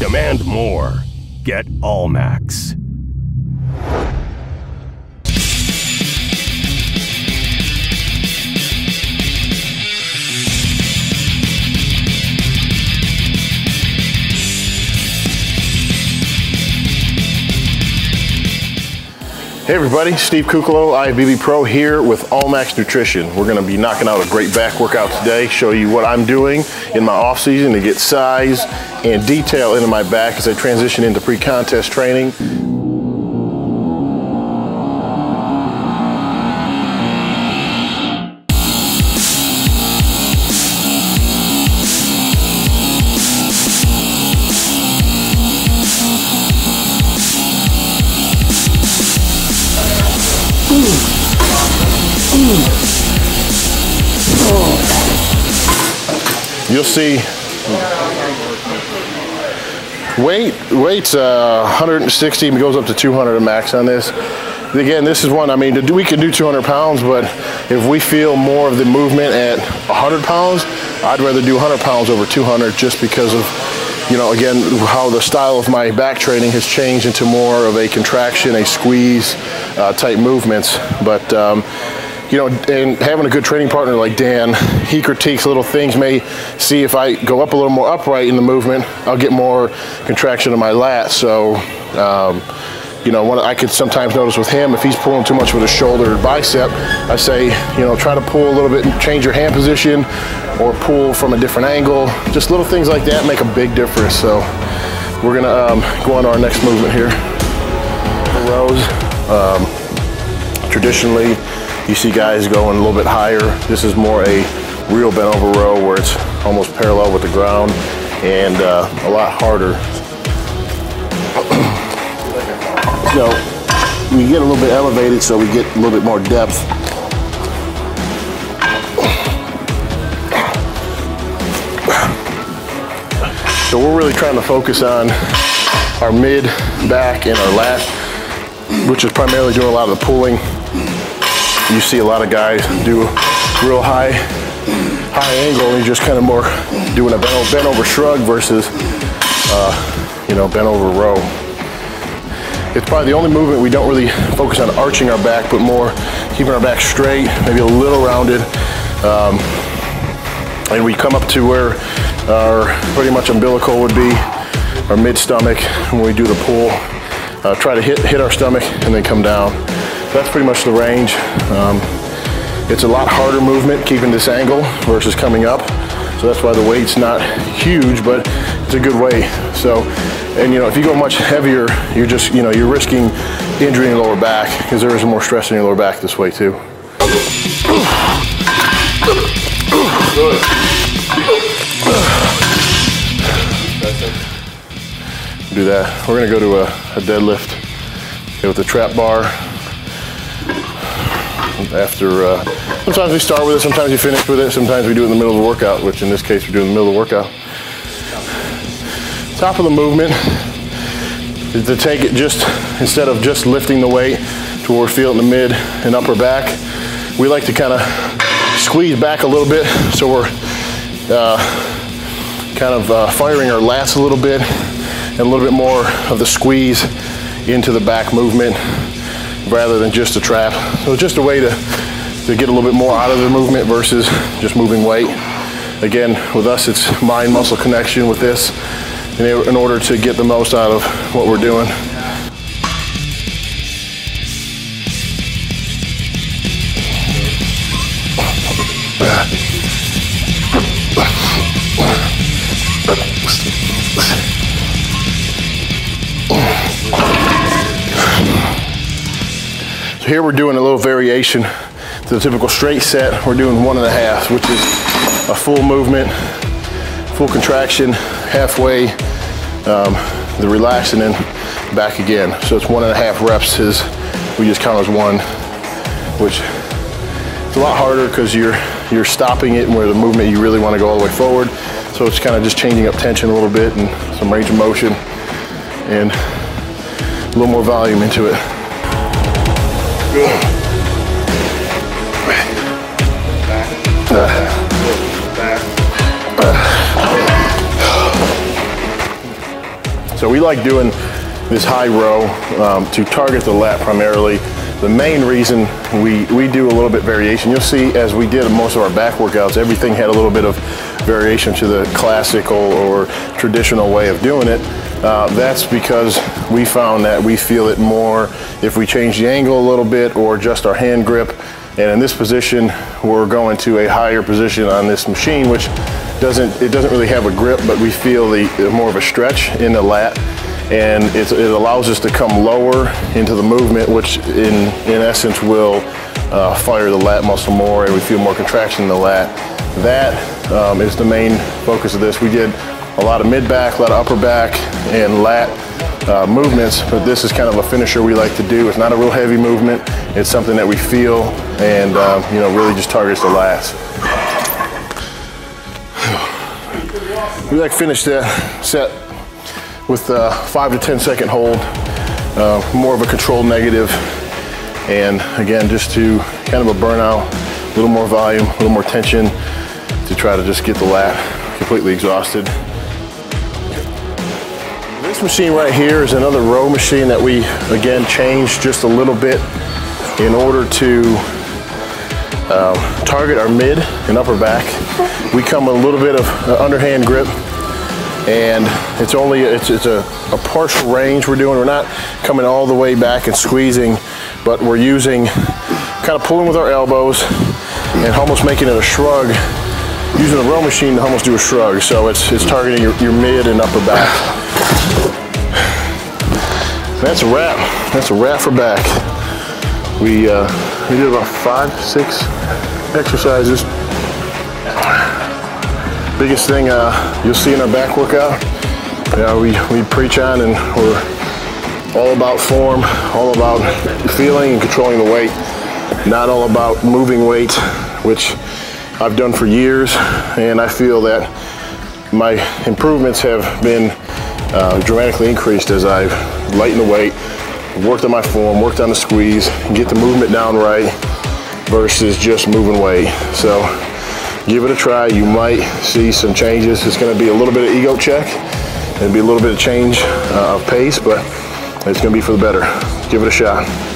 Demand more. Get Allmax. Hey everybody, Steve Kuclo, IFBB Pro here with Allmax Nutrition. We're gonna be knocking out a great back workout today, show you what I'm doing in my off season to get size and detail into my back as I transition into pre-contest training. You'll see weight's 160, goes up to 200 a max on this. Again, this is one, I mean, we could do 200 pounds, but if we feel more of the movement at 100 pounds, I'd rather do 100 pounds over 200 just because of, you know, again, how the style of my back training has changed into more of a contraction, a squeeze type movements. But, you know, and having a good training partner like Dan, he critiques little things, may see if I go up a little more upright in the movement, I'll get more contraction in my lat. So, you know, what I could sometimes notice with him, if he's pulling too much with his shoulder or bicep, I say, you know, try to pull a little bit, change your hand position or pull from a different angle. Just little things like that make a big difference. So we're gonna go on to our next movement here. Rows, traditionally, you see guys going a little bit higher. This is more a real bent over row where it's almost parallel with the ground and a lot harder. So we get a little bit elevated, so we get a little bit more depth. So we're really trying to focus on our mid, back, and our lat, which is primarily doing a lot of the pulling. You see a lot of guys do real high angle, and you're just kind of more doing a bent over shrug versus, you know, bent over row. It's probably the only movement we don't really focus on arching our back, but more keeping our back straight, maybe a little rounded. And we come up to where our pretty much umbilical would be, our mid stomach, when we do the pull. Try to hit our stomach and then come down. That's pretty much the range. It's a lot harder movement keeping this angle versus coming up. So that's why the weight's not huge, but it's a good weight. So, and you know, if you go much heavier, you're just, you know, you're risking injury in your lower back because there is more stress in your lower back this way too. Do that. We're gonna go to a deadlift with the trap bar. After, sometimes we start with it, sometimes we finish with it, sometimes we do it in the middle of the workout, which in this case we do in the middle of the workout. Top of the movement is to take it just, instead of just lifting the weight to where we feel it in the mid and upper back, we like to kind of squeeze back a little bit so we're kind of firing our lats a little bit and a little bit more of the squeeze into the back movement, rather than just a trap. So it's just a way to get a little bit more out of the movement versus just moving weight. Again, with us, it's mind-muscle connection with this in order to get the most out of what we're doing. Here we're doing a little variation to the typical straight set. We're doing 1.5, which is a full movement, full contraction, halfway, the relax, and then back again. So it's 1.5 reps is, we just count as one, which it's a lot harder because you're stopping it where the movement you really want to go all the way forward. So it's kind of just changing up tension a little bit and some range of motion and a little more volume into it. So we like doing this high row to target the lat primarily. The main reason we do a little bit variation, you'll see as we did most of our back workouts, everything had a little bit of variation to the classical or traditional way of doing it. That's because we found that we feel it more if we change the angle a little bit or adjust our hand grip. And in this position, we're going to a higher position on this machine, which doesn't really have a grip, but we feel the more of a stretch in the lat. And it allows us to come lower into the movement, which in essence will fire the lat muscle more, and we feel more contraction in the lat. That is the main focus of this. We did a lot of mid-back, a lot of upper back, and lat movements, but this is kind of a finisher we like to do. It's not a real heavy movement. It's something that we feel and you know, really just targets the lats. We like to finish that set with a 5 to 10 second hold, more of a controlled negative, and again, just to kind of a burnout, a little more volume, a little more tension to try to just get the lat completely exhausted. This machine right here is another row machine that we, again, changed just a little bit in order to target our mid and upper back. We come with a little bit of underhand grip, and it's only, it's a partial range we're doing. We're not coming all the way back and squeezing, but we're using, kind of pulling with our elbows and almost making it a shrug, using the row machine to almost do a shrug. So it's targeting your mid and upper back. That's a wrap. That's a wrap for back. We did about 5, 6 exercises. Biggest thing you'll see in our back workout, we preach on, and we're all about form, all about feeling and controlling the weight, not all about moving weight, which I've done for years, and I feel that my improvements have been dramatically increased as I've lightened the weight, worked on my form, worked on the squeeze, and get the movement down right versus just moving weight. So give it a try. You might see some changes. It's going to be a little bit of ego check. It'll be a little bit of change of pace, but it's going to be for the better. Give it a shot.